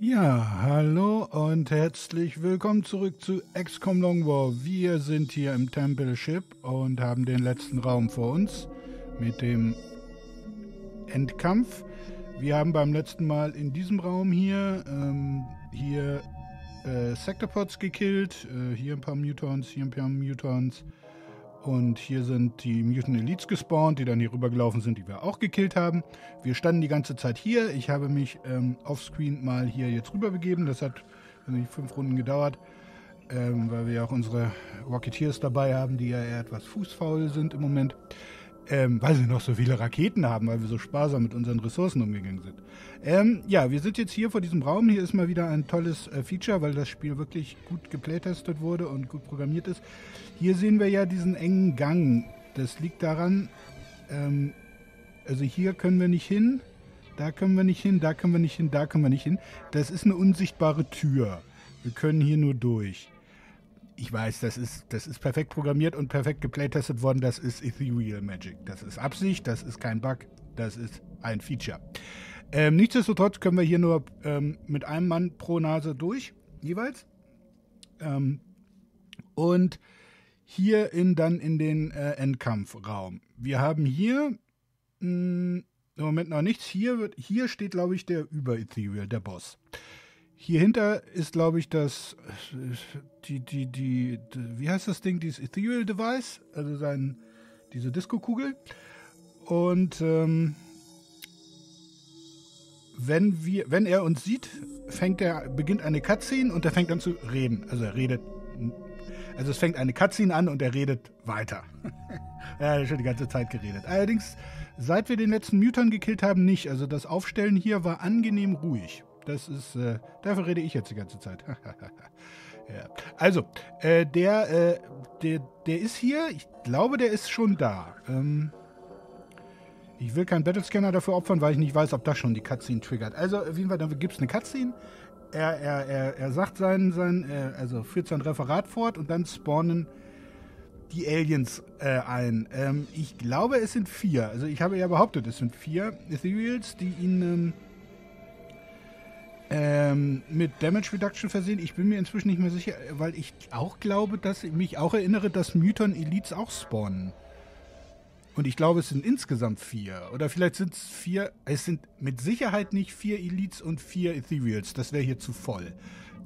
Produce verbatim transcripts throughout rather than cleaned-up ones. Ja, hallo und herzlich willkommen zurück zu X COM Long War. Wir sind hier im Templeship und haben den letzten Raum vor uns mit dem Endkampf. Wir haben beim letzten Mal in diesem Raum hier, ähm, hier äh, Sektorpods gekillt, äh, hier ein paar Mutons, hier ein paar Mutons und hier sind die Mutant Elites gespawnt, die dann hier rübergelaufen sind, die wir auch gekillt haben. Wir standen die ganze Zeit hier, ich habe mich ähm, offscreen mal hier jetzt rüberbegeben, das hat also fünf Runden gedauert, ähm, weil wir auch unsere Rocketeers dabei haben, die ja eher etwas fußfaul sind im Moment. Ähm, weil wir noch so viele Raketen haben, weil wir so sparsam mit unseren Ressourcen umgegangen sind. Ähm, ja, wir sind jetzt hier vor diesem Raum. Hier ist mal wieder ein tolles äh, Feature, weil das Spiel wirklich gut geplaytestet wurde und gut programmiert ist. Hier sehen wir ja diesen engen Gang. Das liegt daran, ähm, also hier können wir nicht hin, da können wir nicht hin, da können wir nicht hin, da können wir nicht hin. Das ist eine unsichtbare Tür. Wir können hier nur durch. Ich weiß, das ist, das ist perfekt programmiert und perfekt geplaytestet worden. Das ist Ethereal Magic. Das ist Absicht, das ist kein Bug, das ist ein Feature. Ähm, nichtsdestotrotz können wir hier nur ähm, mit einem Mann pro Nase durch, jeweils. Ähm, und hier in, dann in den äh, Endkampfraum. Wir haben hier mh, im Moment noch nichts. Hier, wird, hier steht, glaube ich, der Über-Ethereal, der Boss. Hier hinter ist, glaube ich, das, die, die, die, die, wie heißt das Ding, dieses Ethereal Device, also sein, diese Disco-Kugel. Und ähm, wenn wir, wenn er uns sieht, fängt er, beginnt eine Cutscene und er fängt an zu reden. Also er redet, also es fängt eine Cutscene an und er redet weiter. Er hat ja schon die ganze Zeit geredet. Allerdings, seit wir den letzten Mutant gekillt haben, nicht. Also das Aufstellen hier war angenehm ruhig. Das ist, äh, dafür rede ich jetzt die ganze Zeit. Ja. Also, äh, der, äh, der, der ist hier. Ich glaube, der ist schon da. Ähm, ich will keinen Battlescanner dafür opfern, weil ich nicht weiß, ob das schon die Cutscene triggert. Also, auf jeden Fall, dann gibt es eine Cutscene. Er, er, er, er sagt sein, sein äh, also führt sein Referat fort und dann spawnen die Aliens äh, ein. Ähm, ich glaube, es sind vier. Also, ich habe ja behauptet, es sind vier Ethereals, die ihn... Ähm, Ähm, mit Damage Reduction versehen. Ich bin mir inzwischen nicht mehr sicher, weil ich auch glaube, dass ich mich auch erinnere, dass Mutant Elites auch spawnen. Und ich glaube, es sind insgesamt vier. Oder vielleicht sind es vier. Es sind mit Sicherheit nicht vier Elites und vier Ethereals. Das wäre hier zu voll.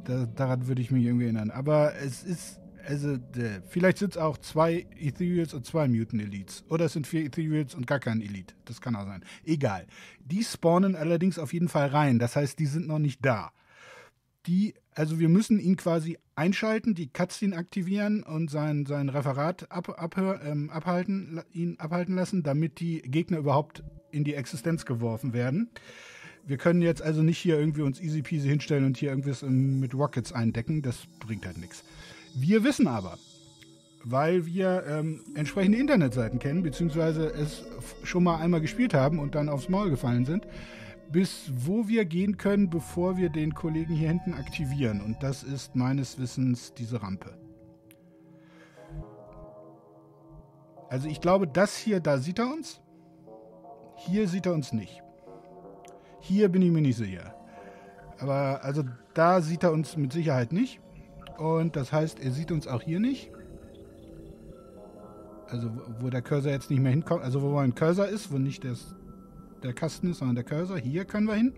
Da, daran würde ich mich irgendwie erinnern. Aber es ist, also, vielleicht sind es auch zwei Ethereals und zwei Mutant Elites. Oder es sind vier Ethereals und gar kein Elite. Das kann auch sein. Egal. Die spawnen allerdings auf jeden Fall rein. Das heißt, die sind noch nicht da. Die, also wir müssen ihn quasi einschalten, die Cutscene aktivieren und sein, sein Referat ab, abhör, ähm, abhalten, ihn abhalten lassen, damit die Gegner überhaupt in die Existenz geworfen werden. Wir können jetzt also nicht hier irgendwie uns easy peasy hinstellen und hier irgendwas mit Rockets eindecken. Das bringt halt nichts. Wir wissen aber, weil wir ähm, entsprechende Internetseiten kennen, beziehungsweise es schon mal einmal gespielt haben und dann aufs Maul gefallen sind, bis wo wir gehen können, bevor wir den Kollegen hier hinten aktivieren. Und das ist meines Wissens diese Rampe. Also ich glaube, das hier, da sieht er uns. Hier sieht er uns nicht. Hier bin ich mir nicht sicher. Aber also da sieht er uns mit Sicherheit nicht. Und das heißt, er sieht uns auch hier nicht. Also wo der Cursor jetzt nicht mehr hinkommt, also wo mein Cursor ist, wo nicht das, der Kasten ist, sondern der Cursor. Hier können wir hin.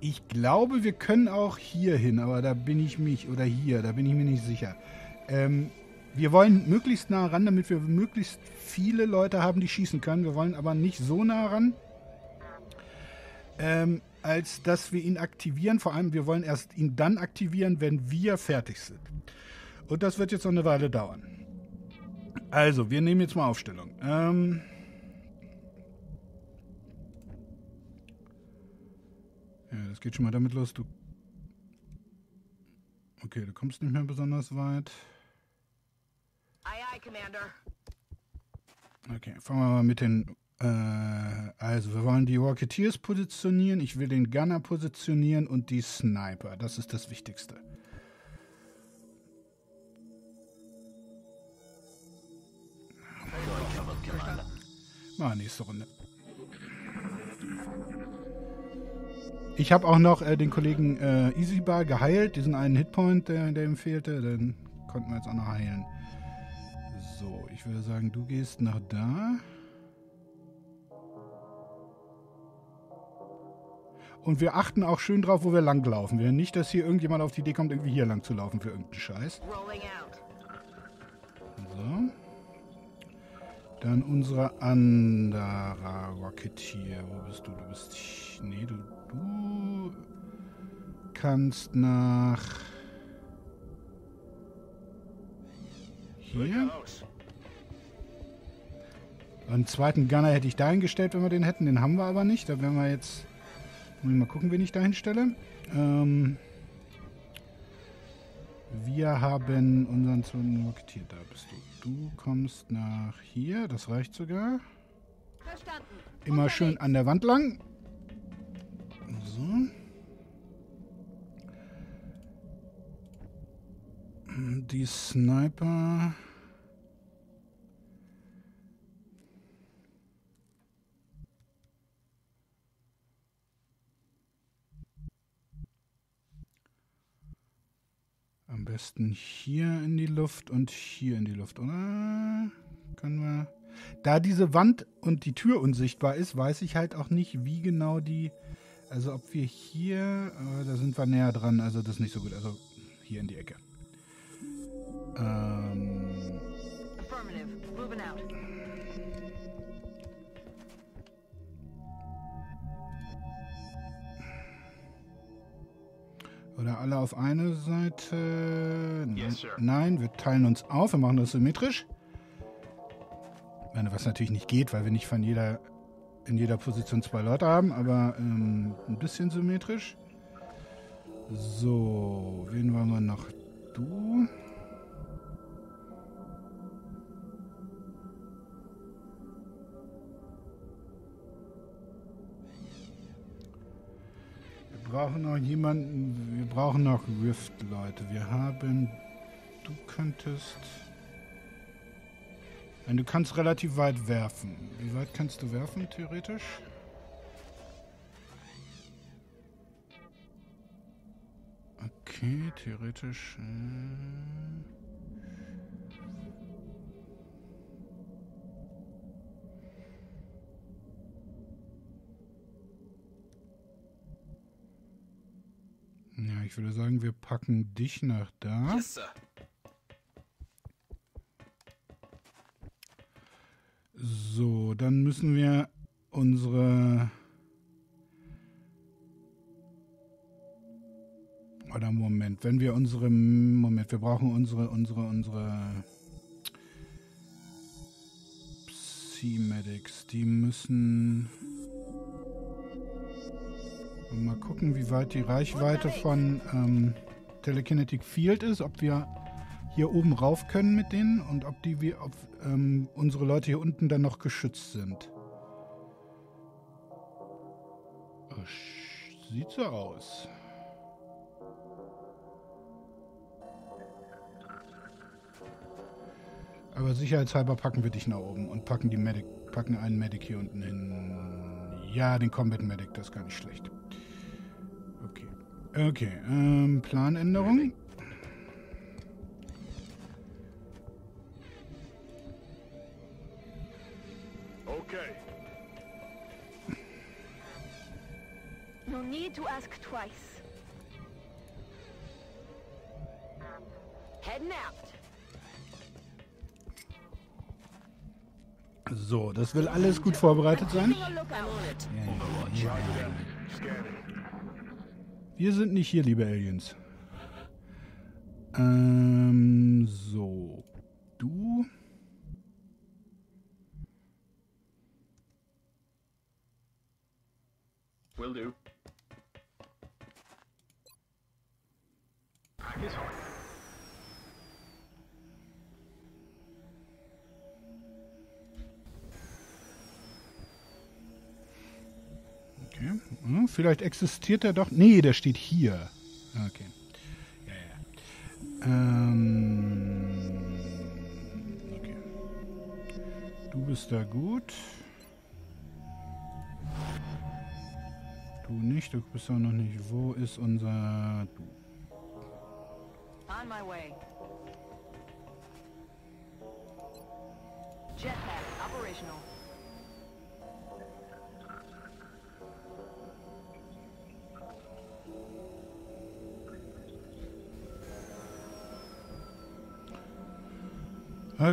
Ich glaube, wir können auch hier hin, aber da bin ich mich, oder hier, da bin ich mir nicht sicher. Ähm, wir wollen möglichst nah ran, damit wir möglichst viele Leute haben, die schießen können. Wir wollen aber nicht so nah ran. Ähm... als dass wir ihn aktivieren. Vor allem, wir wollen erst ihn dann aktivieren, wenn wir fertig sind. Und das wird jetzt noch eine Weile dauern. Also, wir nehmen jetzt mal Aufstellung. Ähm ja, das geht schon mal damit los. Du okay, du kommst nicht mehr besonders weit. Aye, aye, Commander. Okay, fangen wir mal mit den... Also, wir wollen die Rocketeers positionieren, ich will den Gunner positionieren und die Sniper. Das ist das Wichtigste. Mal nächste Runde. Ich habe auch noch äh, den Kollegen äh, Isibar geheilt, diesen einen Hitpoint, der, der ihm fehlte, den konnten wir jetzt auch noch heilen. So, ich würde sagen, du gehst nach da. Und wir achten auch schön drauf, wo wir lang laufen. Wir nicht, dass hier irgendjemand auf die Idee kommt, irgendwie hier lang zu laufen für irgendeinen Scheiß. So. Dann unser anderer Rocketeer. Wo bist du? Du bist... Nee, du, du kannst nach... Hier. Einen zweiten Gunner hätte ich dahin gestellt, wenn wir den hätten. Den haben wir aber nicht. Da werden wir jetzt... Mal gucken, wen ich da hinstelle. Ähm, wir haben unseren zweiten Rocketeer. Da bist du. Du kommst nach hier. Das reicht sogar. Verstanden. Immer unterwegs. Schön an der Wand lang. So. Die Sniper... Am besten hier in die Luft und hier in die Luft, oder? Können wir... Da diese Wand und die Tür unsichtbar ist, weiß ich halt auch nicht, wie genau die... Also ob wir hier... Äh, da sind wir näher dran, also das ist nicht so gut. Also hier in die Ecke. Ähm... Oder alle auf eine Seite? Nein. Yes, nein, wir teilen uns auf, wir machen das symmetrisch. Ich meine, was natürlich nicht geht, weil wir nicht von jeder, in jeder Position zwei Leute haben, aber ähm, ein bisschen symmetrisch. So, wen wollen wir noch? Du? Wir brauchen noch jemanden, wir brauchen noch Rift, Leute. Wir haben, du könntest, nein, du kannst relativ weit werfen. Wie weit kannst du werfen, theoretisch? Okay, theoretisch. Ja, ich würde sagen, wir packen dich nach da. Yes, sir. So, dann müssen wir unsere... Oder Moment, wenn wir unsere... Moment, wir brauchen unsere, unsere, unsere... Psi-Medics, die müssen... Mal gucken, wie weit die Reichweite von ähm, Telekinetic Field ist, ob wir hier oben rauf können mit denen und ob, die, wir, ob ähm, unsere Leute hier unten dann noch geschützt sind. Sieht so aus. Aber sicherheitshalber packen wir dich nach oben und packen, die Medic, packen einen Medic hier unten hin. Ja, den Combat Medic, das ist gar nicht schlecht. Okay, ähm, Planänderung. Okay. No need to ask twice. Heading out. So, das will alles gut vorbereitet sein. Ja, ja, ja. Wir sind nicht hier, liebe Aliens. Ähm, so. Du. Will do. Okay. Hm, vielleicht existiert er doch. Nee, der steht hier. Okay. Ja, ja. Ähm, okay. Du bist da gut. Du Du nicht, du bist doch noch nicht. Wo ist unser Du? On my way. Jetpack operational.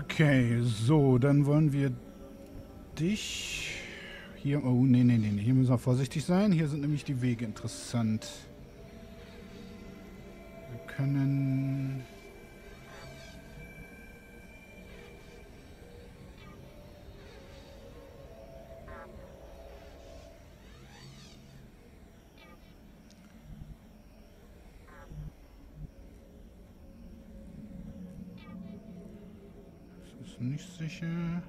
Okay, so, dann wollen wir dich hier... Oh, nee, nee, nee, hier müssen wir vorsichtig sein. Hier sind nämlich die Wege interessant. Wir können... nicht sicher.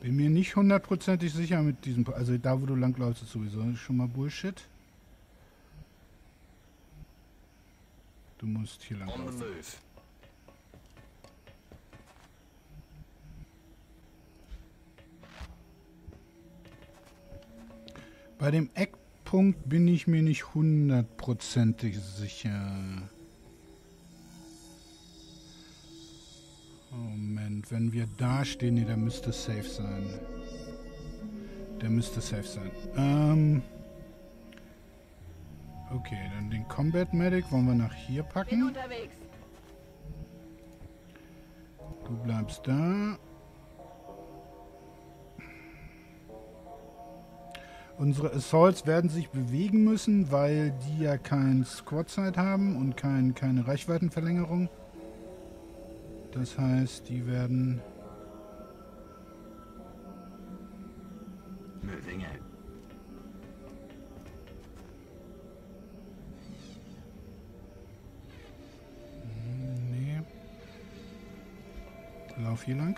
Bin mir nicht hundertprozentig sicher mit diesem... Also da, wo du langläufst, ist sowieso schon mal Bullshit. Du musst hier langlaufen. Bei dem Eckpunkt bin ich mir nicht hundertprozentig sicher. Moment, wenn wir da stehen, nee, der müsste safe sein. Der müsste safe sein. Ähm okay, dann den Combat Medic wollen wir nach hier packen. Du bleibst da. Unsere Assaults werden sich bewegen müssen, weil die ja kein Squadsight haben und kein, keine Reichweitenverlängerung. Das heißt, die werden... Nee. Lauf hier lang.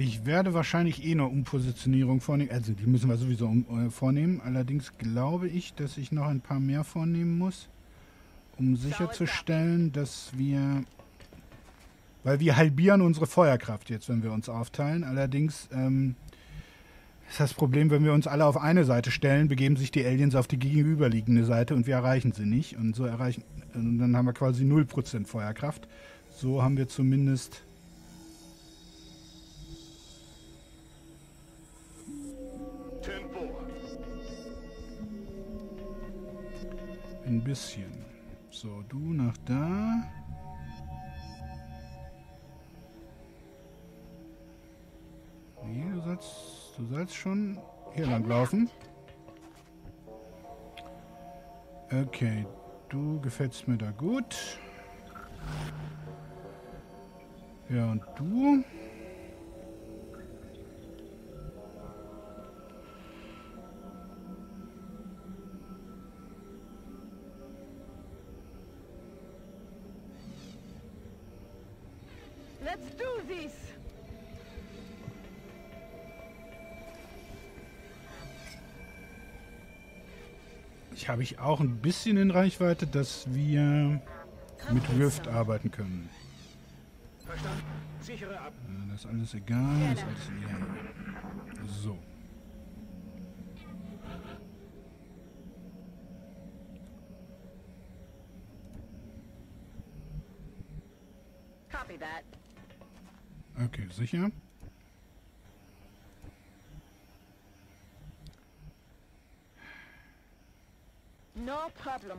Ich werde wahrscheinlich eh noch Umpositionierung vornehmen. Also die müssen wir sowieso um, äh, vornehmen. Allerdings glaube ich, dass ich noch ein paar mehr vornehmen muss, um sicherzustellen, dass wir... Weil wir halbieren unsere Feuerkraft jetzt, wenn wir uns aufteilen. Allerdings ähm, ist das Problem, wenn wir uns alle auf eine Seite stellen, begeben sich die Aliens auf die gegenüberliegende Seite und wir erreichen sie nicht. Und so erreichen... Und dann haben wir quasi null Prozent Feuerkraft. So haben wir zumindest... Ein bisschen. So, du nach da. Nee, du sollst, du sollst schon hier lang laufen. Okay, du gefällst mir da gut. Ja, und du? Habe ich auch ein bisschen in Reichweite, dass wir mit Rift arbeiten können. Das ist alles egal, das ist alles egal. So. Okay, sicher. No problem.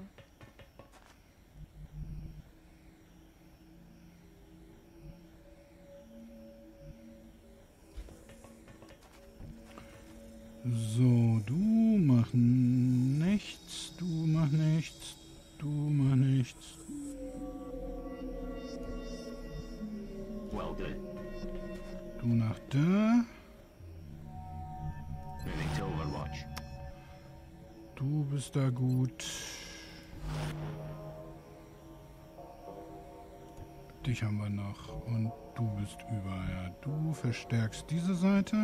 So, du mach nichts, du mach nichts, du mach nichts. Well done. Du nach da. Du bist da gut. Dich haben wir noch. Und du bist über. Ja, du verstärkst diese Seite.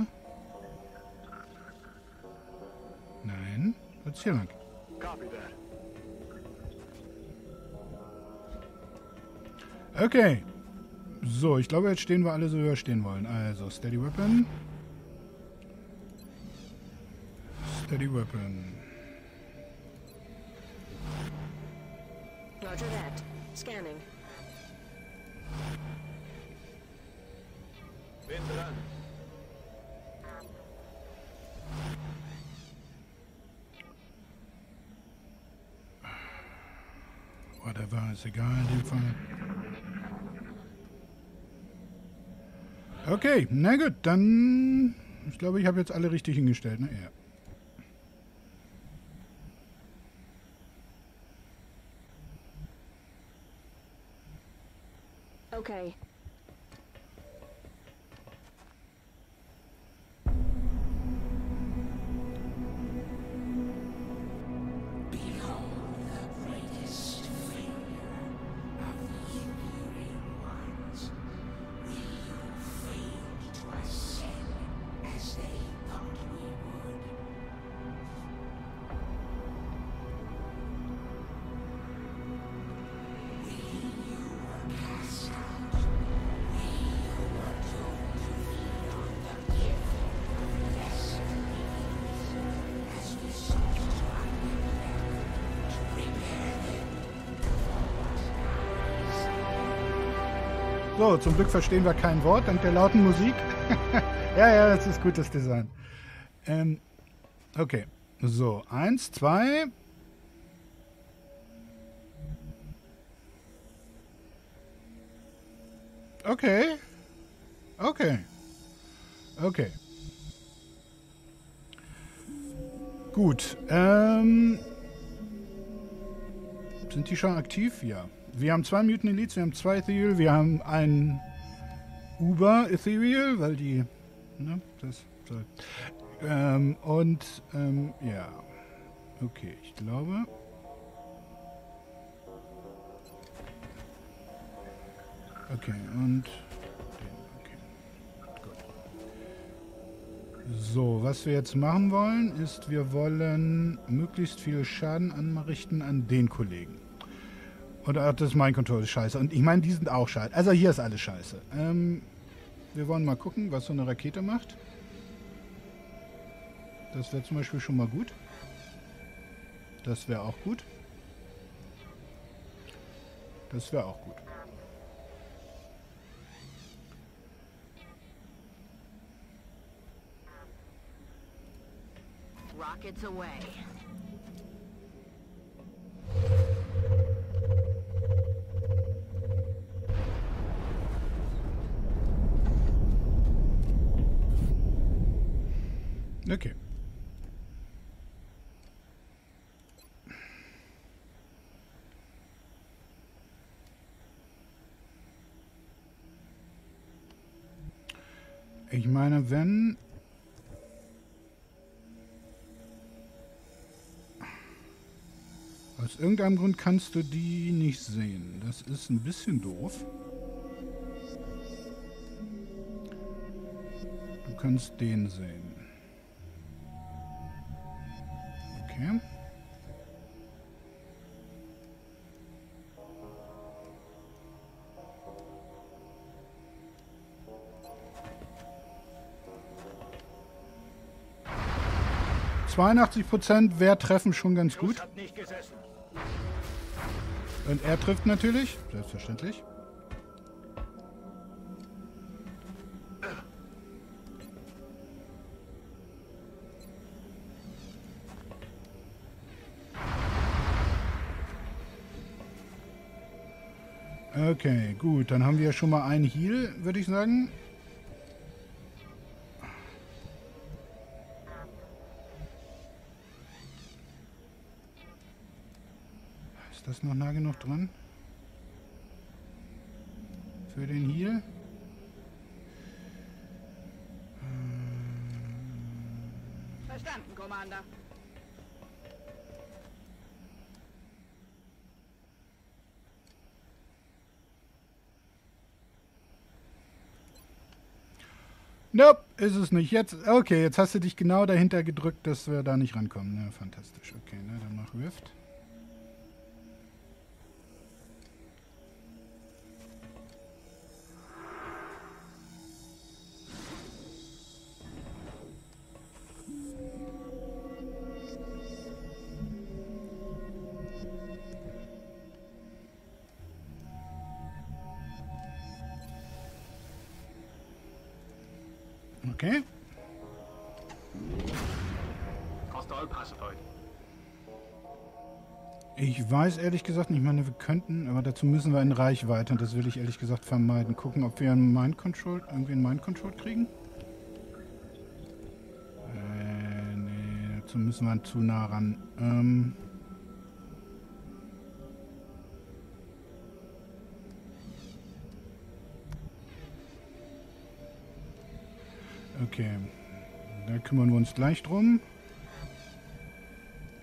Nein, jetzt hier lang. Okay. So, ich glaube, jetzt stehen wir alle so, wie wir stehen wollen. Also, Steady Weapon. Steady Weapon. Roger that. Scanning. Bin dran. Whatever, ist egal in dem Fall. Okay, na gut, dann... Ich glaube, ich habe jetzt alle richtig hingestellt, ne? Ja. Okay. So, zum Glück verstehen wir kein Wort dank der lauten Musik. Ja, ja, das ist gutes Design. Ähm, okay, so, eins, zwei. Okay. Okay. Okay. Gut. Ähm, sind die schon aktiv? Ja. Wir haben zwei Mutant Elites, wir haben zwei Ethereal, wir haben einen Uber Ethereal, weil die, ne, das soll. Ähm, und, ähm, ja. Okay, ich glaube. Okay, und den, okay. Gut. So, was wir jetzt machen wollen, ist, wir wollen möglichst viel Schaden anrichten an den Kollegen. Oder das Mind Control ist scheiße. Und ich meine, die sind auch scheiße. Also hier ist alles scheiße. Ähm, wir wollen mal gucken, was so eine Rakete macht. Das wäre zum Beispiel schon mal gut. Das wäre auch gut. Das wäre auch gut. Rockets away. Okay. Ich meine, wenn... Aus irgendeinem Grund kannst du die nicht sehen. Das ist ein bisschen doof. Du kannst den sehen. Okay. zweiundachtzig Prozent wer treffen schon ganz gut. Und er trifft natürlich, selbstverständlich. Okay, gut, dann haben wir schon mal einen Heal, würde ich sagen. Ist das noch nah genug dran? Für den Heal? Verstanden, Commander. Nope, ist es nicht. Jetzt, okay, jetzt hast du dich genau dahinter gedrückt, dass wir da nicht rankommen. Ja, fantastisch. Okay, ne, dann mach Rift. Okay. Ich weiß ehrlich gesagt nicht, ich meine, wir könnten, aber dazu müssen wir in Reichweite und das will ich ehrlich gesagt vermeiden. Gucken, ob wir einen Mind Control, irgendwie einen Mind Control kriegen. Äh, nee, dazu müssen wir zu nah ran. Ähm. Okay, da kümmern wir uns gleich drum.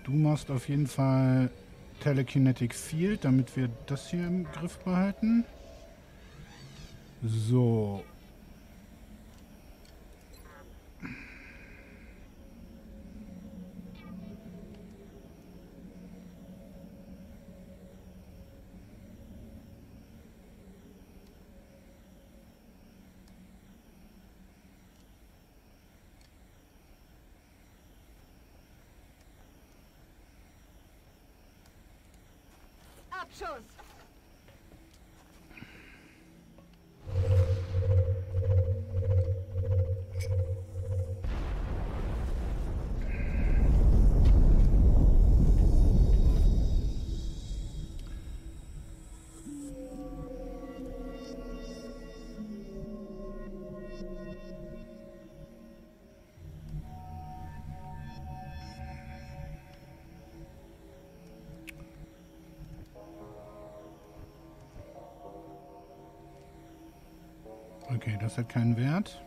Du machst auf jeden Fall Telekinetic Field, damit wir das hier im Griff behalten. So. Okay, das hat keinen Wert.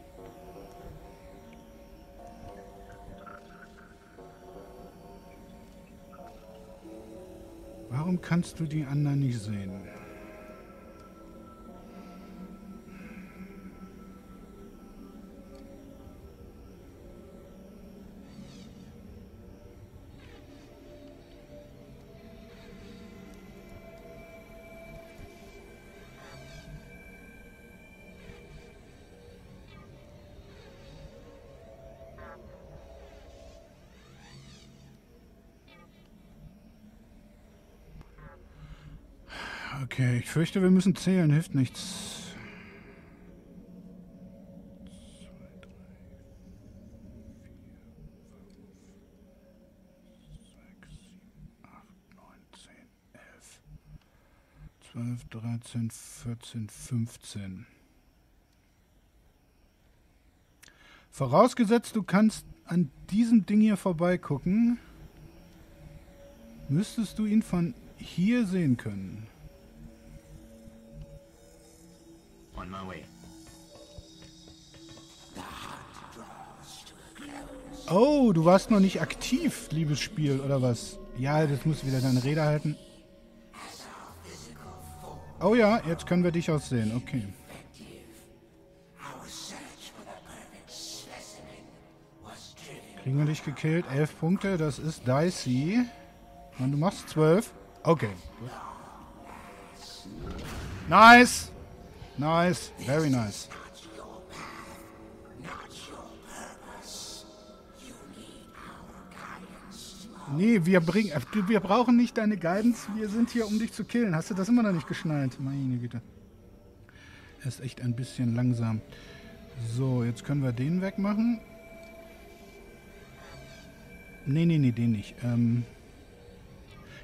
Warum kannst du die anderen nicht sehen? Okay, ich fürchte, wir müssen zählen, hilft nichts. zwei, drei, vier, fünf, sechs, sieben, acht, neun, zehn, elf, zwölf, dreizehn, vierzehn, fünfzehn. Vorausgesetzt, du kannst an diesem Ding hier vorbeigucken, müsstest du ihn von hier sehen können. On my way. Oh, du warst noch nicht aktiv, liebes Spiel, oder was? Ja, jetzt musst du wieder deine Rede halten. Oh ja, jetzt können wir dich auch sehen, okay. Kriegen wir dich gekillt? Elf Punkte, das ist dicey. Und du machst zwölf. Okay. Nice! Nice, very nice. Nee, wir bringen, wir brauchen nicht deine Guidance, wir sind hier, um dich zu killen. Hast du das immer noch nicht geschnallt? Meine Güte. Er ist echt ein bisschen langsam. So, jetzt können wir den wegmachen. Nee, nee, nee, den nicht. Ähm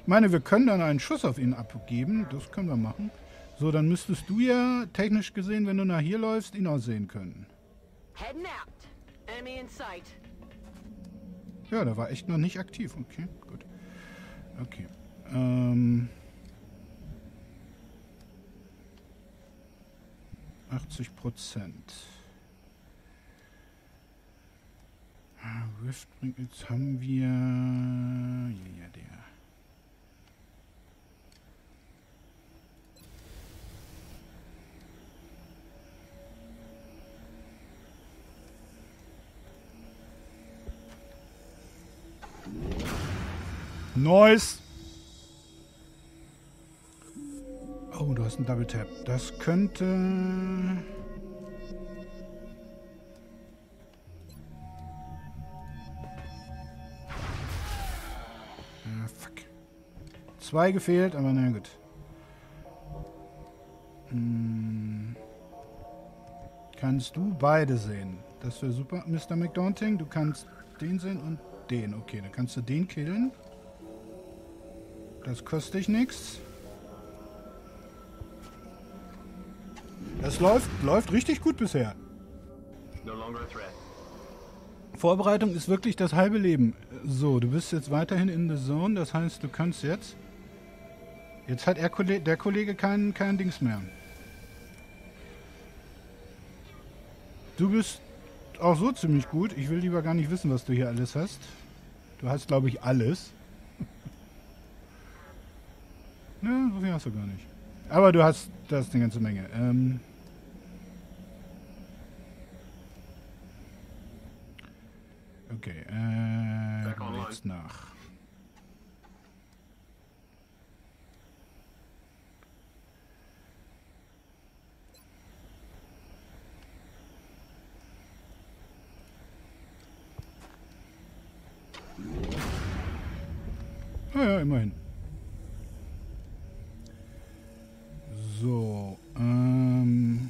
ich meine, wir können dann einen Schuss auf ihn abgeben, das können wir machen. So, dann müsstest du ja, technisch gesehen, wenn du nach hier läufst, ihn auch sehen können. Ja, der war echt noch nicht aktiv. Okay, gut. Okay. Ähm achtzig Prozent. Rift bringt, jetzt haben wir... Ja, der... Nice. Oh, du hast einen Double Tap. Das könnte... Ah, fuck. Zwei gefehlt, aber na gut. Hm. Kannst du beide sehen? Das wäre super, Mister McDaunting. Du kannst den sehen und den. Okay, dann kannst du den killen. Das kostet dich nichts. Das läuft, läuft richtig gut bisher. Vorbereitung ist wirklich das halbe Leben. So, du bist jetzt weiterhin in the zone. Das heißt, du kannst jetzt... Jetzt hat er, der Kollege kein, kein Dings mehr. Du bist auch so ziemlich gut. Ich will lieber gar nicht wissen, was du hier alles hast. Du hast, glaube ich, alles. Ne, so viel hast du gar nicht. Aber du hast, das ist eine ganze Menge. Ähm... Okay, äh, jetzt nach. Ja, ja, immerhin. So, ähm...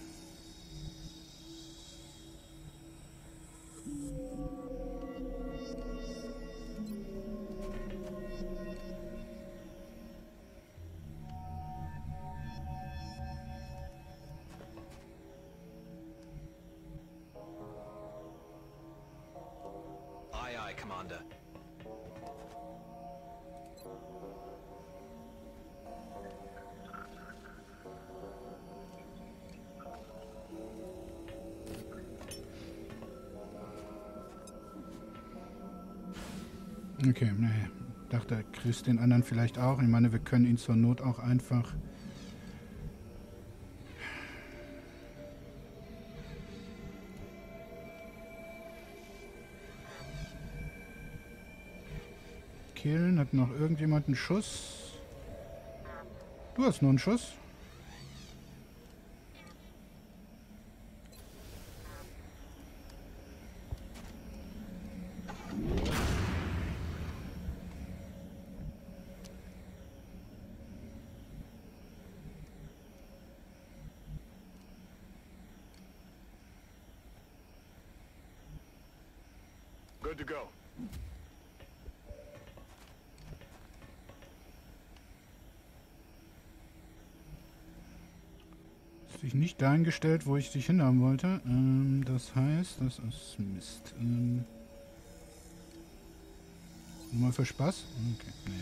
Okay, naja. Ich dachte, er grüßt den anderen vielleicht auch. Ich meine, wir können ihn zur Not auch einfach... killen. Hat noch irgendjemand einen Schuss? Du hast nur einen Schuss. Nicht dahin gestellt, wo ich dich hinhaben wollte. Ähm, das heißt, das ist Mist. Ähm, nur mal für Spaß? Okay, nee.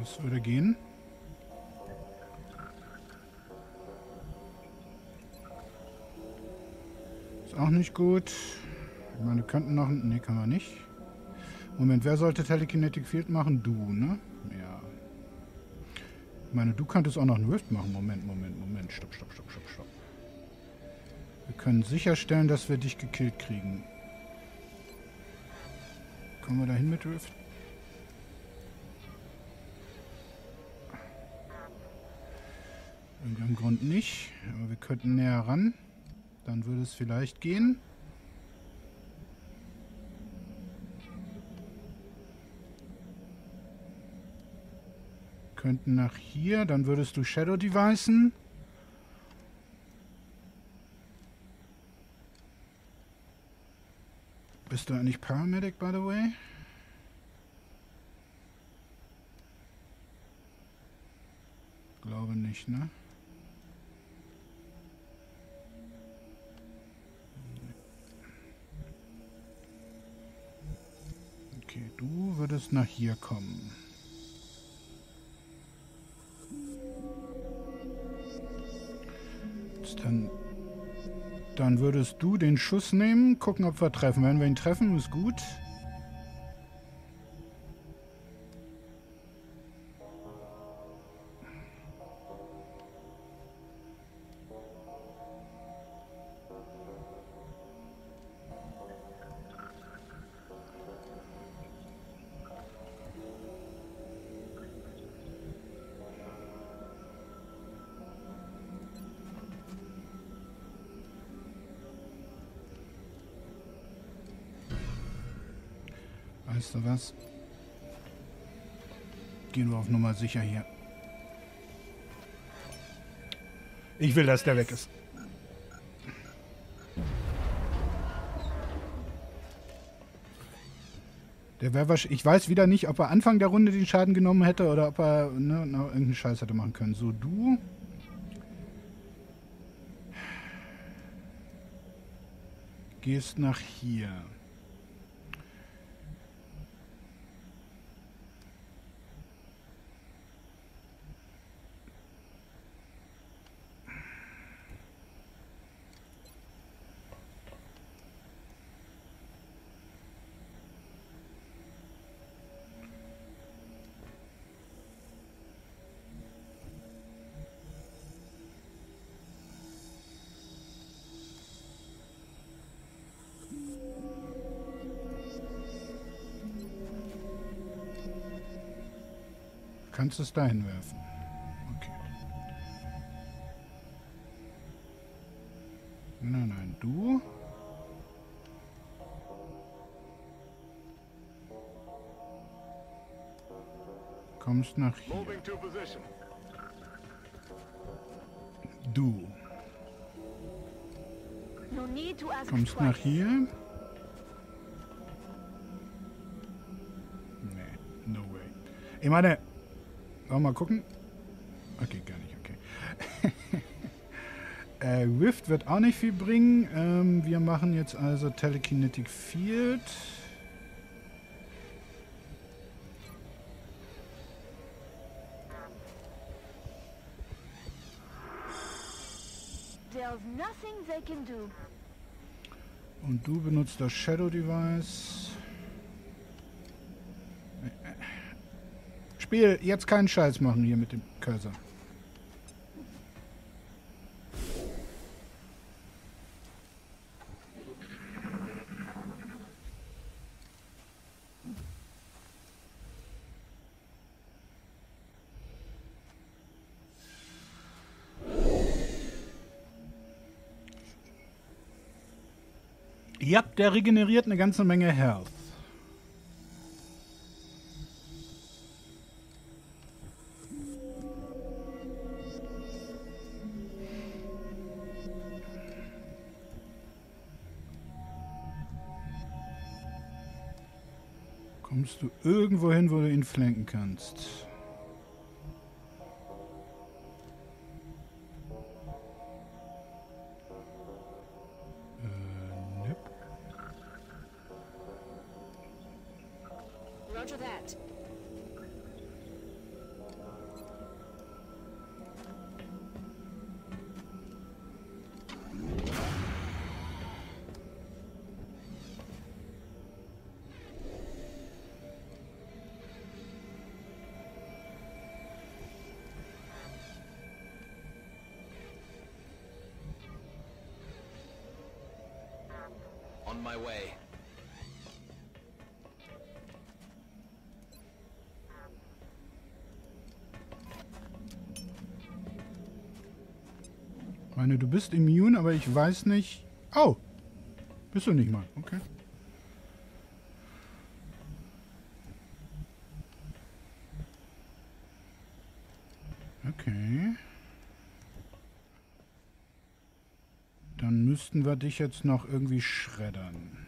Das würde gehen. Ist auch nicht gut. Ich meine, könnten noch... Ne, kann man nicht. Moment, wer sollte Telekinetic Field machen? Du, ne? Ja. Ich meine, du könntest auch noch einen Rift machen. Moment, Moment, Moment. Stopp, stopp, stopp, stopp, stopp. Wir können sicherstellen, dass wir dich gekillt kriegen. Kommen wir da hin mit Rift? Im Grund nicht, aber wir könnten näher ran. Dann würde es vielleicht gehen. Könnten nach hier, dann würdest du Shadow Devicen. Bist du eigentlich Paramedic, by the way? Glaube nicht, ne? Du würdest nach hier kommen. Jetzt dann Dann würdest du den Schuss nehmen, gucken, ob wir treffen. Wenn wir ihn treffen, ist gut. Weißt du was? Gehen wir auf Nummer sicher hier. Ich will, dass der weg ist. Der wäre wahrscheinlich. Ich weiß wieder nicht, ob er Anfang der Runde den Schaden genommen hätte oder ob er ne, noch irgendeinen Scheiß hätte machen können. So, du. Gehst nach hier. Kannst du es dahin werfen? Okay. Nein, nein, du. Kommst nach hier. Du. Kommst nach hier. Nee, no way. Ich meine... Wollen wir mal gucken? Okay, gar nicht, okay. äh, Rift wird auch nicht viel bringen. Ähm, wir machen jetzt also Telekinetic Field. Und du benutzt das Shadow Device. Spiel, jetzt keinen Scheiß machen hier mit dem Cursor. Ja, der regeneriert eine ganze Menge Health. Kommst du irgendwo hin, wo du ihn flanken kannst? Äh, nip. Roger that. My way. Ich meine, du bist immun, aber ich weiß nicht... Oh! Bist du nicht mal, okay. Okay. Dann müssten wir dich jetzt noch irgendwie schreddern.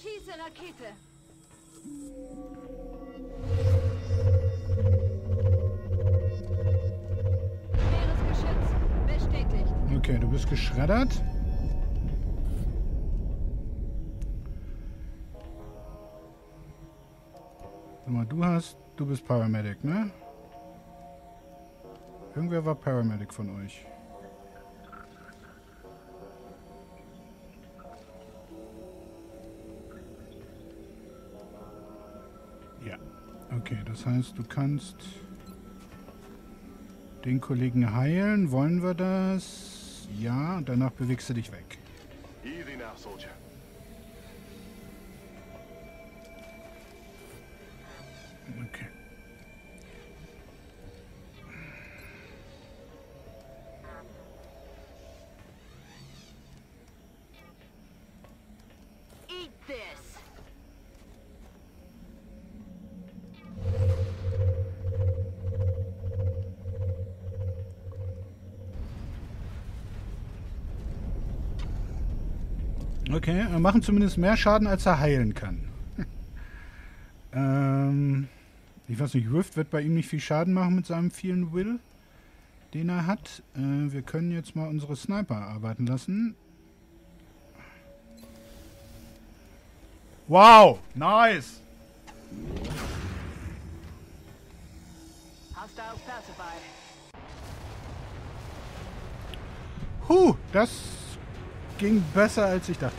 Schieße Rakete. Schweres Geschütz bestätigt. Okay, du bist geschreddert. Guck mal, du hast... Du bist Paramedic, ne? Irgendwer war Paramedic von euch. Ja. Okay, das heißt, du kannst den Kollegen heilen. Wollen wir das? Ja, und danach bewegst du dich weg. Easy now, Soldier. Okay. Eat this. Okay, wir machen zumindest mehr Schaden, als er heilen kann. ähm... Ich weiß nicht, Rift wird bei ihm nicht viel Schaden machen mit seinem vielen Will, den er hat. Äh, wir können jetzt mal unsere Sniper arbeiten lassen. Wow, nice! Huh, das ging besser, als ich dachte.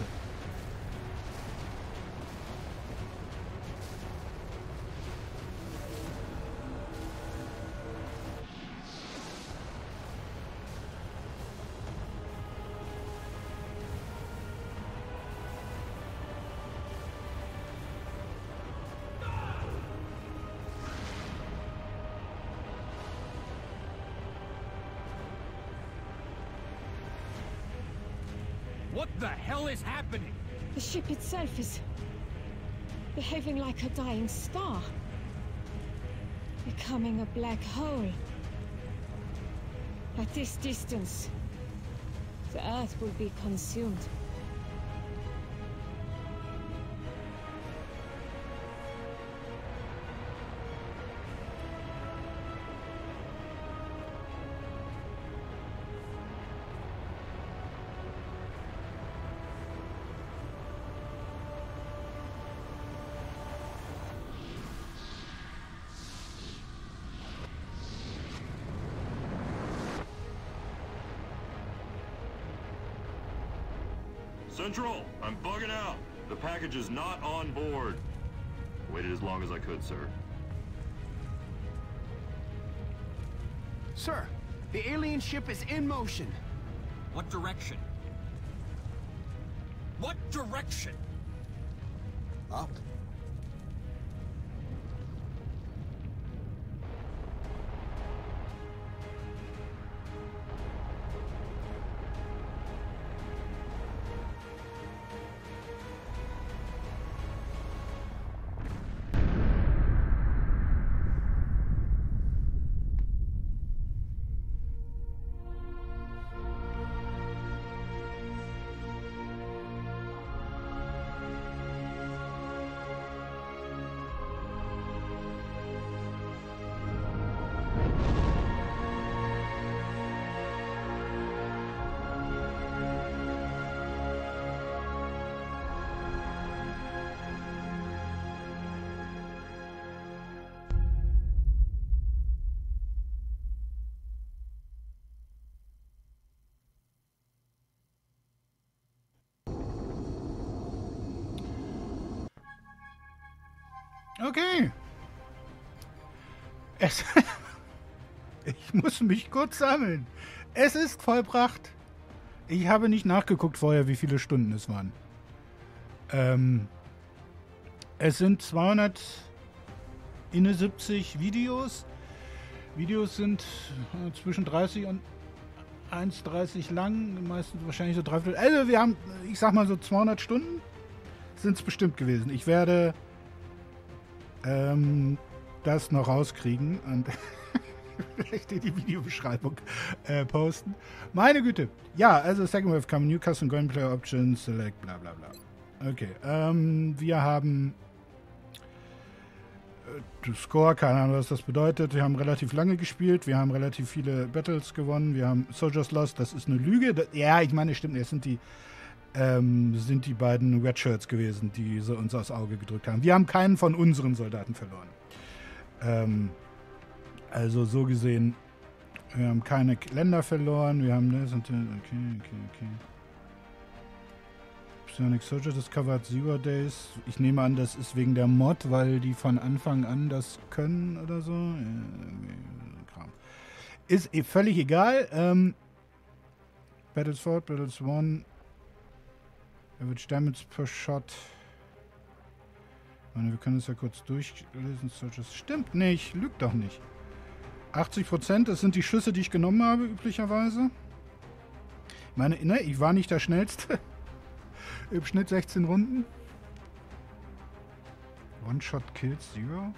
What the hell is happening? The ship itself is behaving like a dying star, becoming a black hole. At this distance, the Earth will be consumed. Central, I'm bugging out. The package is not on board. Waited as long as I could, sir. Sir, the alien ship is in motion. What direction? What direction? Up. Okay. Es ich muss mich kurz sammeln. Es ist vollbracht. Ich habe nicht nachgeguckt vorher, wie viele Stunden es waren. Ähm, es sind zweihundertsiebzig Videos. Videos sind zwischen dreißig und hundertdreißig lang. Meistens wahrscheinlich so dreiviertel. Also wir haben, ich sag mal so zweihundert Stunden sind es bestimmt gewesen. Ich werde... Ähm, das noch rauskriegen und vielleicht in die Videobeschreibung äh, posten. Meine Güte. Ja, also Second Wave kam, New Custom Gameplay Options, Select, bla bla bla. Okay, ähm, wir haben äh, Score, keine Ahnung, was das bedeutet. Wir haben relativ lange gespielt, wir haben relativ viele Battles gewonnen, wir haben Soldiers Lost, das ist eine Lüge. Das, ja, ich meine, stimmt, jetzt sind die ähm, sind die beiden Redshirts gewesen, die sie uns aufs Auge gedrückt haben. Wir haben keinen von unseren Soldaten verloren. Ähm, also so gesehen, wir haben keine Länder verloren, wir haben das und das. Okay, okay, okay. Psionic Soldier discovered Zero Days. Ich nehme an, das ist wegen der Mod, weil die von Anfang an das können oder so. Ist völlig egal. Ähm, Battles fought, Battles won. Average Damage per Shot. Ich meine, wir können es ja kurz durchlesen. Searches. Stimmt nicht, lügt doch nicht. achtzig Prozent, das sind die Schüsse, die ich genommen habe, üblicherweise. Ich meine, ne, ich war nicht der Schnellste. Im Schnitt sechzehn Runden. One-Shot-Kills, Zero.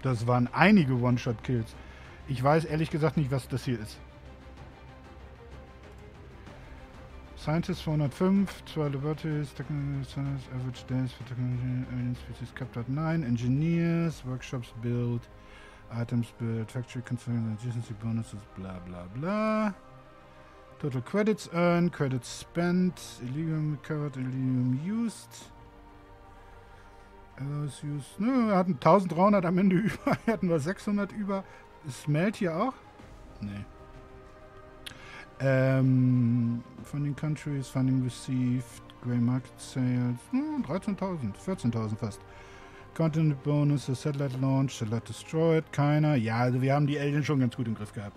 Das waren einige One-Shot-Kills. Ich weiß ehrlich gesagt nicht, was das hier ist. Scientist zweihundertfünf, zwei Liberties, Technology Science, Average Days for Technology, Evidence Species Captured neun, Engineers, Workshops Build, Items Build, Factory Concerns, Adjacency Bonuses, bla bla bla. Total Credits Earned, Credits Spent, Ilium Recovered, Ilium Used. Allows Used. Nö, wir hatten dreizehnhundert am Ende über, wir hatten wir sechshundert über. Smelt hier auch? Nee. Ähm, Funding Countries, Funding Received, Grey Market Sales, hm, dreizehntausend, vierzehntausend fast. Content Bonuses, Satellite Launch, Satellite Destroyed, keiner. Ja, also wir haben die Alien schon ganz gut im Griff gehabt.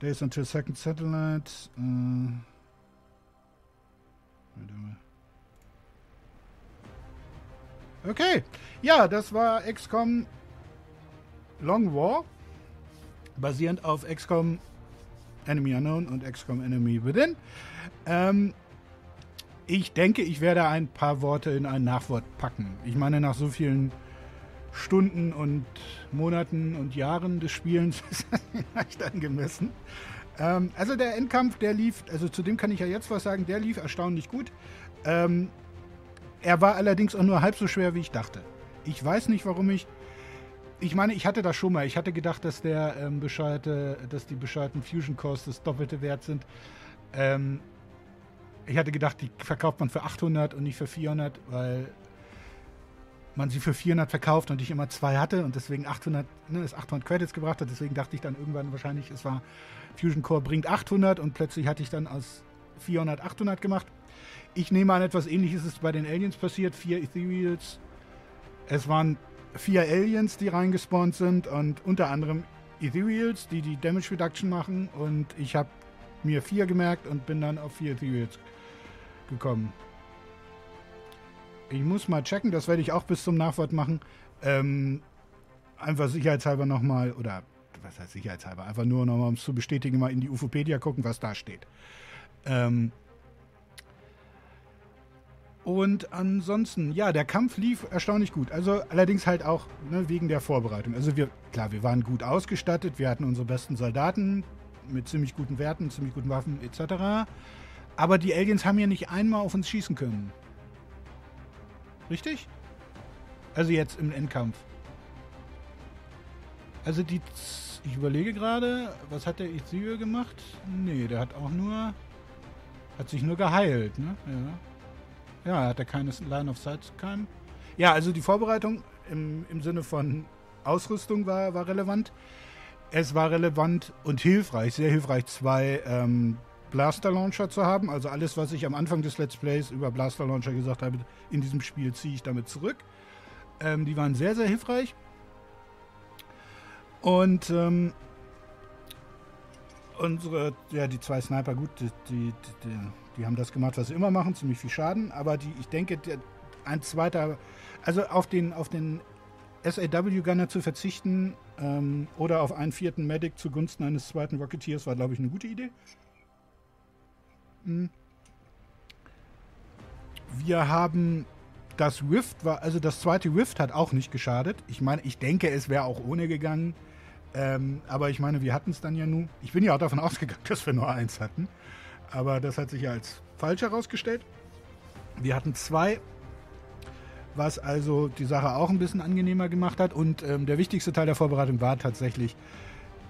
Days until second satellite. Uh, okay, ja, das war X COM Long War, basierend auf X COM Enemy Unknown und X COM Enemy Within. Ähm, ich denke, ich werde ein paar Worte in ein Nachwort packen. Ich meine, nach so vielen Stunden und Monaten und Jahren des Spielens ist das vielleicht angemessen. Ähm, also der Endkampf, der lief, also zu dem kann ich ja jetzt was sagen, der lief erstaunlich gut. Ähm, er war allerdings auch nur halb so schwer, wie ich dachte. Ich weiß nicht, warum ich... Ich meine, ich hatte das schon mal. Ich hatte gedacht, dass, der, ähm, bescheite, dass die bescheiten Fusion-Cores das doppelte wert sind. Ähm, ich hatte gedacht, die verkauft man für achthundert und nicht für vierhundert, weil... man sie für vierhundert verkauft und ich immer zwei hatte und deswegen achthundert, ne, es achthundert Credits gebracht hat. Deswegen dachte ich dann irgendwann wahrscheinlich, es war Fusion Core bringt achthundert und plötzlich hatte ich dann aus vierhundert achthundert gemacht. Ich nehme an, etwas Ähnliches ist bei den Aliens passiert. Vier Ethereals. Es waren vier Aliens, die reingespawnt sind und unter anderem Ethereals, die die Damage Reduction machen und ich habe mir vier gemerkt und bin dann auf vier Ethereals gekommen. Ich muss mal checken, das werde ich auch bis zum Nachwort machen. Ähm, einfach sicherheitshalber nochmal, oder was heißt sicherheitshalber, einfach nur nochmal, um es zu bestätigen, mal in die Ufopedia gucken, was da steht. Ähm Und ansonsten, ja, der Kampf lief erstaunlich gut. Also allerdings halt auch ne, wegen der Vorbereitung. Also wir, klar, wir waren gut ausgestattet, wir hatten unsere besten Soldaten mit ziemlich guten Werten, ziemlich guten Waffen et cetera. Aber die Aliens haben ja nicht einmal auf uns schießen können. Richtig? Also jetzt im Endkampf. Also die... Z ich überlege gerade, was hat der Isir gemacht? Nee, der hat auch nur... Hat sich nur geheilt, ne? Ja, ja hat er keine Line of Sight zu keinem. Ja, also die Vorbereitung im, im Sinne von Ausrüstung war, war relevant. Es war relevant und hilfreich, sehr hilfreich, zwei... Ähm, Blaster Launcher zu haben, also alles, was ich am Anfang des Let's Plays über Blaster Launcher gesagt habe, in diesem Spiel ziehe ich damit zurück. Ähm, die waren sehr, sehr hilfreich. Und ähm, unsere, ja, die zwei Sniper, gut, die, die, die, die haben das gemacht, was sie immer machen, ziemlich viel Schaden, aber die, ich denke, der, ein zweiter, also auf den, auf den S A W-Gunner zu verzichten ähm, oder auf einen vierten Medic zugunsten eines zweiten Rocketeers war, glaube ich, eine gute Idee. Wir haben das Rift, war, also das zweite Rift hat auch nicht geschadet. Ich meine, ich denke, es wäre auch ohne gegangen. Ähm, aber ich meine, wir hatten es dann ja nur. Ich bin ja auch davon ausgegangen, dass wir nur eins hatten. Aber das hat sich ja als falsch herausgestellt. Wir hatten zwei, was also die Sache auch ein bisschen angenehmer gemacht hat. Und ähm, der wichtigste Teil der Vorbereitung war tatsächlich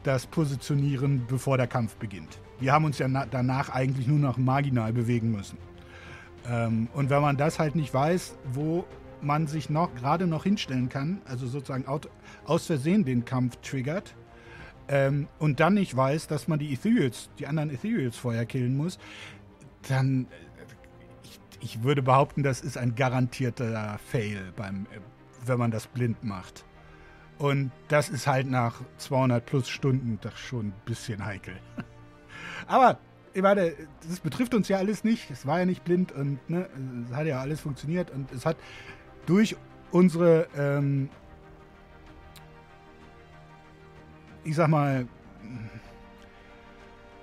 das Positionieren, bevor der Kampf beginnt. Wir haben uns ja danach eigentlich nur noch marginal bewegen müssen. Ähm, und wenn man das halt nicht weiß, wo man sich noch gerade noch hinstellen kann, also sozusagen aus Versehen den Kampf triggert, ähm, und dann nicht weiß, dass man die Ethereals, die anderen Ethereals vorher killen muss, dann, ich, ich würde behaupten, das ist ein garantierter Fail, beim, wenn man das blind macht. Und das ist halt nach zweihundert plus Stunden doch schon ein bisschen heikel. Aber ich meine, das betrifft uns ja alles nicht. Es war ja nicht blind und ne, es hat ja alles funktioniert. Und es hat durch unsere, ähm, ich sag mal,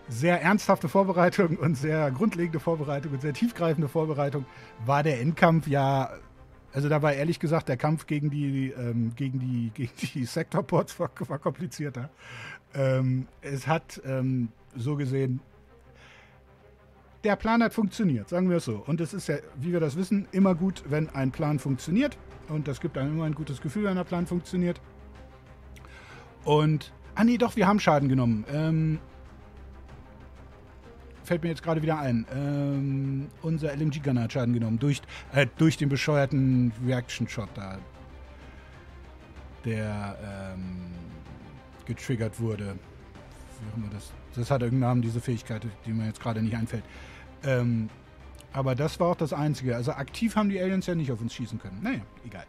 sehr ernsthafte Vorbereitung und sehr grundlegende Vorbereitung und sehr tiefgreifende Vorbereitung war der Endkampf ja... Also da war ehrlich gesagt der Kampf gegen die, ähm, gegen die, gegen die Sektorpods war, war komplizierter. Ähm, es hat ähm, so gesehen, der Plan hat funktioniert, sagen wir es so. Und es ist ja, wie wir das wissen, immer gut, wenn ein Plan funktioniert. Und das gibt einem immer ein gutes Gefühl, wenn der Plan funktioniert. Und, ah nee, doch, wir haben Schaden genommen. Ähm, fällt mir jetzt gerade wieder ein. Ähm, unser L M G-Gunner hat Schaden genommen durch, äh, durch den bescheuerten Reaction-Shot da, der ähm, getriggert wurde. Das, das hat irgendeinen Namen, diese Fähigkeit, die mir jetzt gerade nicht einfällt. Ähm, aber das war auch das Einzige. Also aktiv haben die Aliens ja nicht auf uns schießen können. Naja, egal.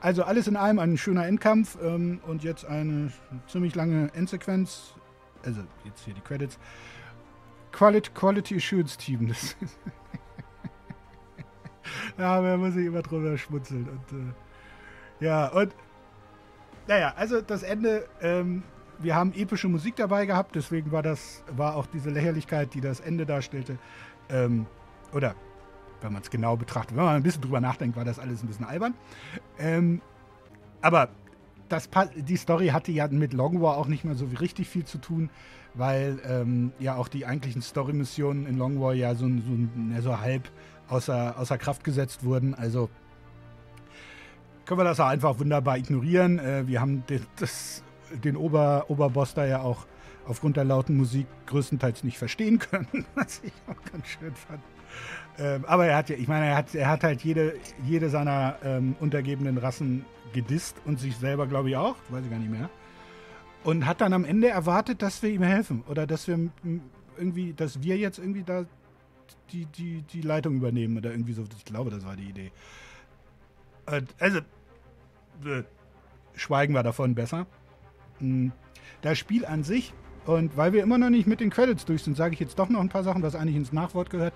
Also alles in allem ein schöner Endkampf ähm, und jetzt eine ziemlich lange Endsequenz. Also jetzt hier die Credits. Quality, Quality Assurance Team. Das ja, da muss ich immer drüber schmunzeln. Und, äh, ja, und naja, also das Ende, ähm, wir haben epische Musik dabei gehabt, deswegen war das, war auch diese Lächerlichkeit, die das Ende darstellte, ähm, oder wenn man es genau betrachtet, wenn man ein bisschen drüber nachdenkt, war das alles ein bisschen albern. Ähm, aber das, die Story hatte ja mit Long War auch nicht mehr so richtig viel zu tun, weil ähm, ja auch die eigentlichen Story-Missionen in Long War ja so, so, so halb außer, außer Kraft gesetzt wurden. Also können wir das auch einfach wunderbar ignorieren. Äh, wir haben den, das, den Ober, Oberboss da ja auch aufgrund der lauten Musik größtenteils nicht verstehen können, was ich auch ganz schön fand. Ähm, aber er hat ja, ich meine, er hat, er hat halt jede, jede seiner ähm, untergebenen Rassen gedisst und sich selber, glaube ich, auch, weiß ich gar nicht mehr. Und hat dann am Ende erwartet, dass wir ihm helfen oder dass wir irgendwie, dass wir jetzt irgendwie da die, die, die Leitung übernehmen oder irgendwie so. Ich glaube, das war die Idee. Und also, äh, schweigen wir davon besser. Das Spiel an sich, und weil wir immer noch nicht mit den Credits durch sind, sage ich jetzt doch noch ein paar Sachen, was eigentlich ins Nachwort gehört.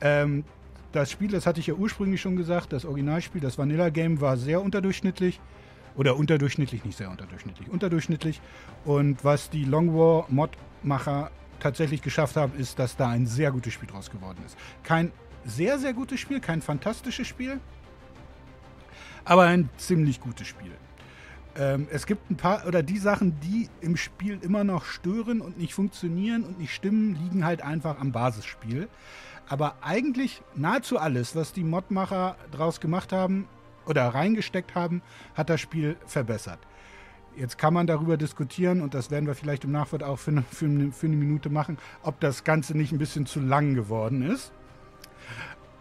Ähm, das Spiel, das hatte ich ja ursprünglich schon gesagt, das Originalspiel, das Vanilla Game, war sehr unterdurchschnittlich. Oder unterdurchschnittlich, nicht sehr unterdurchschnittlich, unterdurchschnittlich. Und was die Long War Modmacher tatsächlich geschafft haben, ist, dass da ein sehr gutes Spiel draus geworden ist. Kein sehr, sehr gutes Spiel, kein fantastisches Spiel, aber ein ziemlich gutes Spiel. Ähm, es gibt ein paar, oder die Sachen, die im Spiel immer noch stören und nicht funktionieren und nicht stimmen, liegen halt einfach am Basisspiel. Aber eigentlich nahezu alles, was die Modmacher draus gemacht haben oder reingesteckt haben, hat das Spiel verbessert. Jetzt kann man darüber diskutieren, und das werden wir vielleicht im Nachwort auch für eine, für eine, für eine Minute machen, ob das Ganze nicht ein bisschen zu lang geworden ist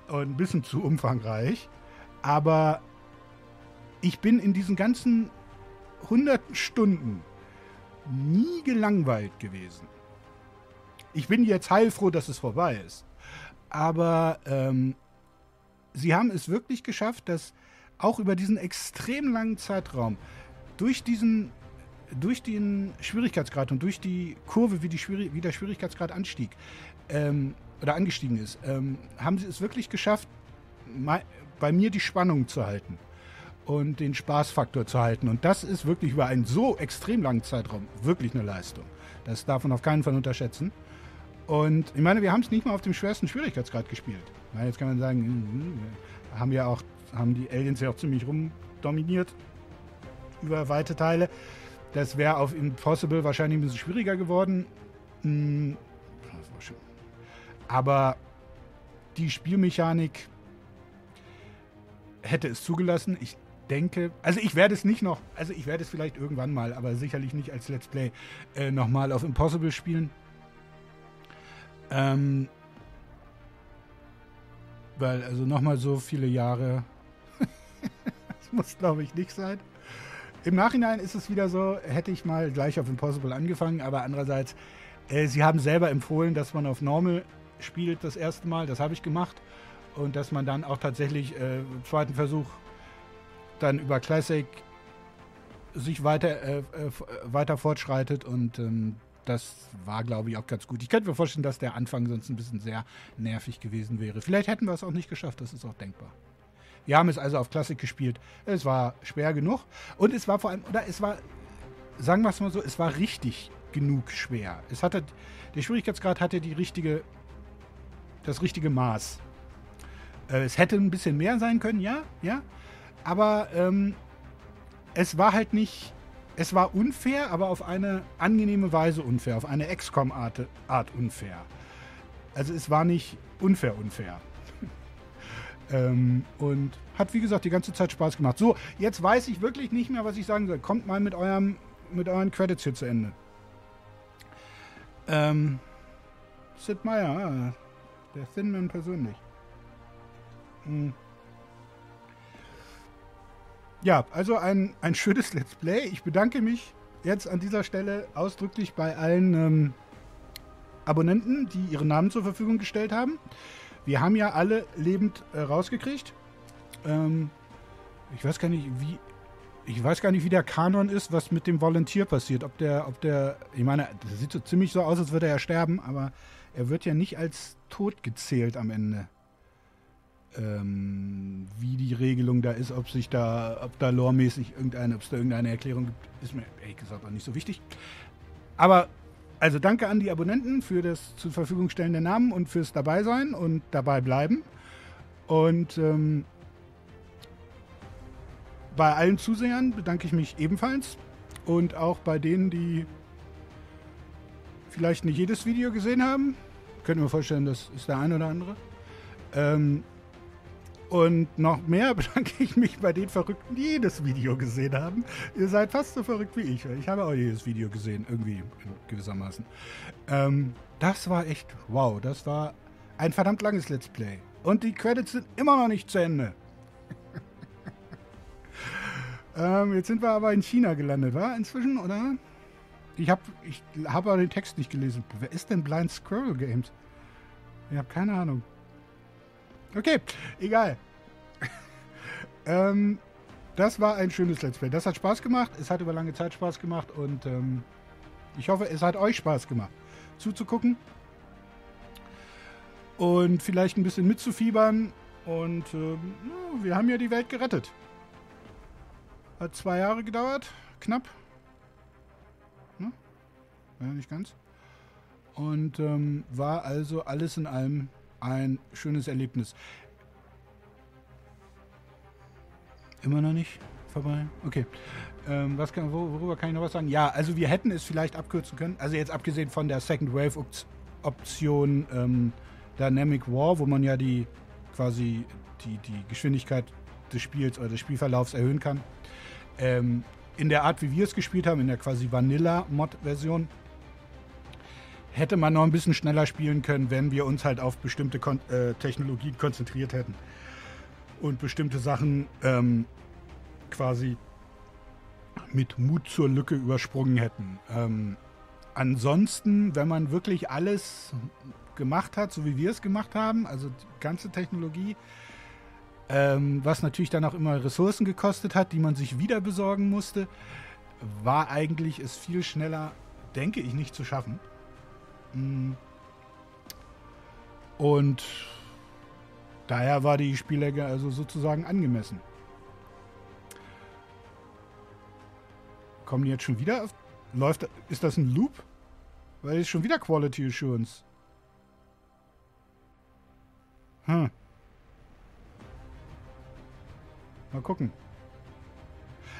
und ein bisschen zu umfangreich. Aber ich bin in diesen ganzen hunderten Stunden nie gelangweilt gewesen. Ich bin jetzt heilfroh, dass es vorbei ist. Aber ähm, sie haben es wirklich geschafft, dass auch über diesen extrem langen Zeitraum durch diesen, durch den Schwierigkeitsgrad und durch die Kurve, wie, die Schwierig wie der Schwierigkeitsgrad anstieg ähm, oder angestiegen ist, ähm, haben sie es wirklich geschafft, bei mir die Spannung zu halten und den Spaßfaktor zu halten. Und das ist wirklich über einen so extrem langen Zeitraum wirklich eine Leistung. Das darf man auf keinen Fall unterschätzen. Und ich meine, wir haben es nicht mal auf dem schwersten Schwierigkeitsgrad gespielt. Na, jetzt kann man sagen, haben ja auch, haben die Aliens ja auch ziemlich rumdominiert über weite Teile. Das wäre auf Impossible wahrscheinlich ein bisschen schwieriger geworden. Aber die Spielmechanik hätte es zugelassen. Ich denke, also ich werde es nicht noch, also ich werde es vielleicht irgendwann mal, aber sicherlich nicht als Let's Play äh, nochmal auf Impossible spielen. Ähm, weil also nochmal so viele Jahre, das muss glaube ich nicht sein. Im Nachhinein ist es wieder so, hätte ich mal gleich auf Impossible angefangen, aber andererseits, äh, sie haben selber empfohlen, dass man auf Normal spielt das erste Mal, das habe ich gemacht, und dass man dann auch tatsächlich äh, im zweiten Versuch dann über Classic sich weiter, äh, weiter fortschreitet, und ähm, das war, glaube ich, auch ganz gut. Ich könnte mir vorstellen, dass der Anfang sonst ein bisschen sehr nervig gewesen wäre. Vielleicht hätten wir es auch nicht geschafft, das ist auch denkbar. Wir haben es also auf Classic gespielt. Es war schwer genug und es war vor allem, oder es war, sagen wir es mal so, es war richtig genug schwer. Es hatte, der Schwierigkeitsgrad hatte die richtige, das richtige Maß. Äh, es hätte ein bisschen mehr sein können, ja, ja. Aber ähm, es war halt nicht, es war unfair, aber auf eine angenehme Weise unfair, auf eine X COM-Art Art unfair. Also es war nicht unfair unfair. ähm, und hat, wie gesagt, die ganze Zeit Spaß gemacht. So, jetzt weiß ich wirklich nicht mehr, was ich sagen soll. Kommt mal mit eurem, mit euren Credits hier zu Ende. Ähm, Sid Meier, der Thin Man persönlich. Hm. Ja, also ein, ein schönes Let's Play. Ich bedanke mich jetzt an dieser Stelle ausdrücklich bei allen ähm, Abonnenten, die ihre Namen zur Verfügung gestellt haben. Wir haben ja alle lebend äh, rausgekriegt. Ähm, ich weiß gar nicht, wie ich weiß gar nicht, wie der Kanon ist, was mit dem Volunteer passiert. Ob der, ob der, ich meine, das sieht so ziemlich so aus, als würde er ja sterben, aber er wird ja nicht als tot gezählt am Ende. Ähm, wie die Regelung da ist, ob sich da, ob da loremäßig irgendeine, ob es da irgendeine Erklärung gibt, ist mir ehrlich gesagt auch nicht so wichtig. Aber, also danke an die Abonnenten für das zur Verfügung stellen der Namen und fürs dabei sein und dabei bleiben. Und ähm, bei allen Zusehern bedanke ich mich ebenfalls und auch bei denen, die vielleicht nicht jedes Video gesehen haben. Könnt ihr mir vorstellen, das ist der eine oder andere. Ähm, Und noch mehr bedanke ich mich bei den Verrückten, die jedes Video gesehen haben. Ihr seid fast so verrückt wie ich. Ich habe auch jedes Video gesehen, irgendwie gewissermaßen. Ähm, das war echt, wow, das war ein verdammt langes Let's Play. Und die Credits sind immer noch nicht zu Ende. ähm, jetzt sind wir aber in China gelandet, wa? Inzwischen, oder? Ich habe ich hab aber den Text nicht gelesen. Wer ist denn Blind Squirrel Games? Ich habe keine Ahnung. Okay, egal. ähm, das war ein schönes Let's Play. Das hat Spaß gemacht. Es hat über lange Zeit Spaß gemacht. Und ähm, ich hoffe, es hat euch Spaß gemacht, zuzugucken. Und vielleicht ein bisschen mitzufiebern. Und ähm, wir haben ja die Welt gerettet. Hat zwei Jahre gedauert. Knapp. Ne? Ja, nicht ganz. Und ähm, war also alles in allem ein schönes Erlebnis. Immer noch nicht vorbei? Okay. Ähm, was kann, worüber kann ich noch was sagen? Ja, also wir hätten es vielleicht abkürzen können. Also jetzt abgesehen von der Second Wave Option ähm, Dynamic War, wo man ja die quasi die, die Geschwindigkeit des Spiels oder des Spielverlaufs erhöhen kann. Ähm, in der Art, wie wir es gespielt haben, in der quasi Vanilla-Mod-Version, hätte man noch ein bisschen schneller spielen können, wenn wir uns halt auf bestimmte Kon äh, Technologien konzentriert hätten und bestimmte Sachen ähm, quasi mit Mut zur Lücke übersprungen hätten. Ähm, ansonsten, wenn man wirklich alles gemacht hat, so wie wir es gemacht haben, also die ganze Technologie, ähm, was natürlich dann auch immer Ressourcen gekostet hat, die man sich wieder besorgen musste, war eigentlich es viel schneller, denke ich, nicht zu schaffen. Und daher war die Spiellänge also sozusagen angemessen. Kommen die jetzt schon wieder auf? Läuft, ist das ein Loop? Weil es schon wieder Quality Assurance. Hm. Mal gucken.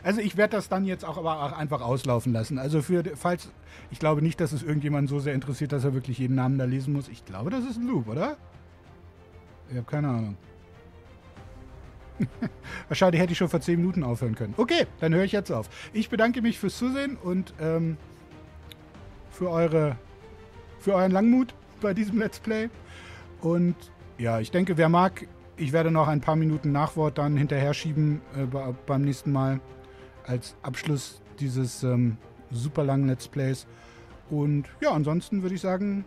Also ich werde das dann jetzt auch aber auch einfach auslaufen lassen. Also für falls ich glaube nicht, dass es irgendjemanden so sehr interessiert, dass er wirklich jeden Namen da lesen muss. Ich glaube, das ist ein Loop, oder? Ich habe keine Ahnung. Wahrscheinlich hätte ich schon vor zehn Minuten aufhören können. Okay, dann höre ich jetzt auf. Ich bedanke mich fürs Zusehen und ähm, für, eure, für euren Langmut bei diesem Let's Play. Und ja, ich denke, wer mag, ich werde noch ein paar Minuten Nachwort dann hinterher schieben äh, bei, beim nächsten Mal als Abschluss dieses ähm, super langen Let's Plays. Und ja, ansonsten würde ich sagen,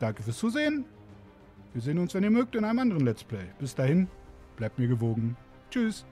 danke fürs Zusehen. Wir sehen uns, wenn ihr mögt, in einem anderen Let's Play. Bis dahin, bleibt mir gewogen. Tschüss.